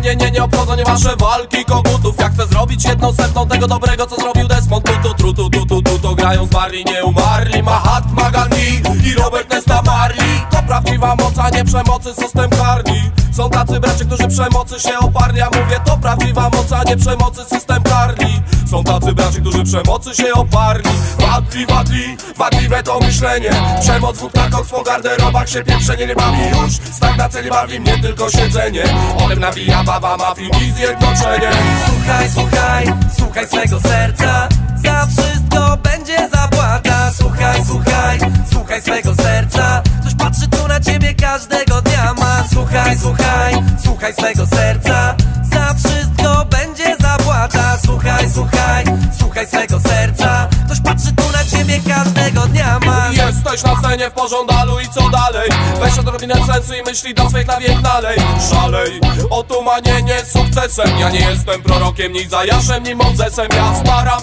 Nie, nie, nie, nie obchodzą mnie wasze walki kogutów. Jak chcę zrobić jedną setną tego dobrego, co zrobił Desmond Tutu. Trutu, tutu, tuto, grają zmarli, nie umarli. Mahatma Gandhi i Robert Nesta Marley. To prawdziwa moc, a nie przemocy, system karni. Są tacy bracia, którzy przemocy się oparli. Ja mówię, to prawdziwa moc, a nie przemocy, system karni. Są tacy bracia, którzy przemocy się oparli. Wadli, wadli, wadliwe to myślenie. Przemoc wód na koks, po garderobach się pieprzenie. Nie bawi już, stagnacja nie bawi mnie, tylko siedzenie. Olew nawija, baba ma film i zjednoczenie. Słuchaj, słuchaj, słuchaj swego serca, za wszystko będzie zapłata. Słuchaj, słuchaj, słuchaj swego serca, coś patrzy tu na ciebie każdego dnia ma. Słuchaj, słuchaj, słuchaj swego serca, za wszystko będzie zapłata. Słuchaj, słuchaj, słuchaj swego serca, ktoś patrzy tu na ciebie każdego dnia ma. Jesteś na scenie w pożądalu i co dalej? Weź odrobinę sensu i myśli do swych nawiek dalej. Szalej, otumanienie sukcesem. Ja nie jestem prorokiem, ni Zajaszem, ni Mozesem. Ja staram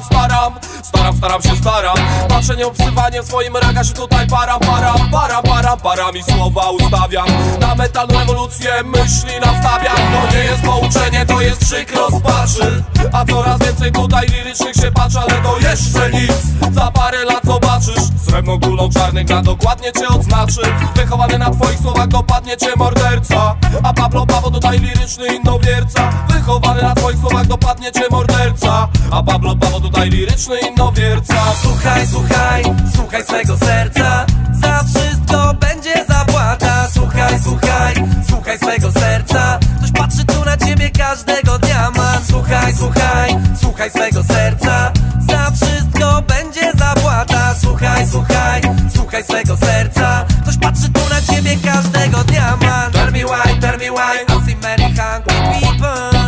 się. Patrzenie, obsywanie, w swoim raga się tutaj param i słowa ustawiam. Na mentalną ewolucję myśli nastawiam. To nie jest pouczenie, to jest krzyk rozpaczy. A coraz więcej tutaj lirycznych się patrzy, ale to jeszcze nic. Za parę lat zobaczysz, srebrną kulą czarnych gra dokładnie cię odznaczy. Wychowany na twoich słowach dopadnie cię morderca. A Pablo tutaj liryczny innowierca. Wychowany na twoich słowach dopadnie cię morderca. A Pablo tutaj liryczny innowierca. Słuchaj, słuchaj, słuchaj swego serca, za wszystko będzie zapłata. Słuchaj, słuchaj, słuchaj swego serca, ktoś patrzy tu na ciebie każdego dnia ma. Słuchaj, słuchaj, słuchaj swego serca, za wszystko będzie zapłata. Słuchaj, słuchaj, słuchaj swego serca, ktoś patrzy tu na ciebie każdego dnia ma. Tell me why, I see many hungry people.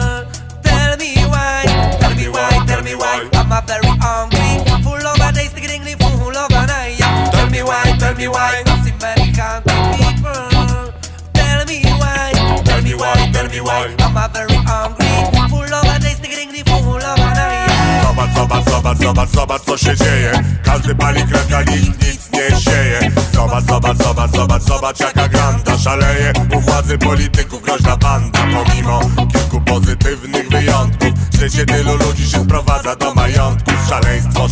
Tell me why, tell me why, tell me why, I'm a very hungry, full of a tasty gringly, full of an eye. Tell me why, I see many hungry people. Tell me why, tell me why, tell me why, I'm a very hungry, full of a tasty gringly, full of an eye. Zobacz, co się dzieje. Każdy pali kredka, nic nie sieje. Zobacz, jaka granda szaleje. U władzy polityków groźna banda. Pomimo kilku pozytywnych wyjątków, życie tylu ludzi się sprowadza do majątku. Szaleństwo.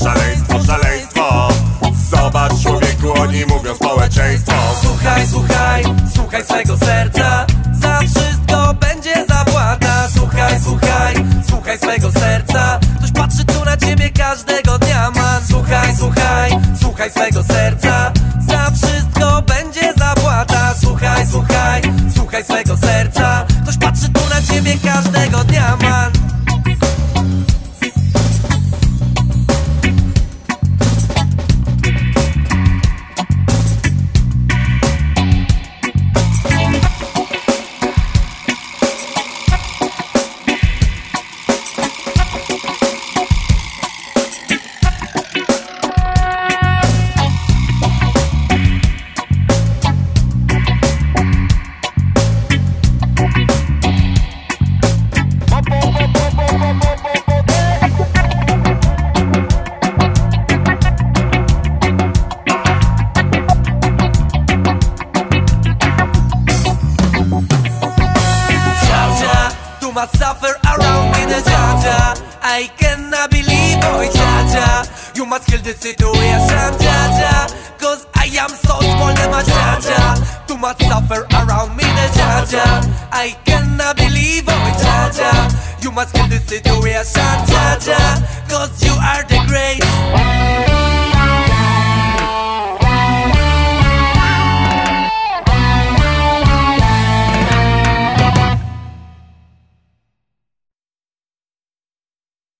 Zobacz, człowieku, oni mówią społeczeństwo. Słuchaj, słuchaj, słuchaj swego serca, za wszystko będzie zapłata. Słuchaj, słuchaj, słuchaj swego serca, ktoś patrzy tu na ciebie każdego dnia ma. Słuchaj, słuchaj, słuchaj swego serca, za wszystko będzie zapłata. Słuchaj, słuchaj, słuchaj swego serca, ktoś patrzy tu na ciebie każdego dnia ma. Suffer around me, the Jaja. I cannot believe, oh Jaja, you must kill the situation, Jaja, cause I am so small, my Jaja. Too much suffer around me, the Jaja. I cannot believe, oh Jaja, you must kill the situation, Jaja, cause you are the great.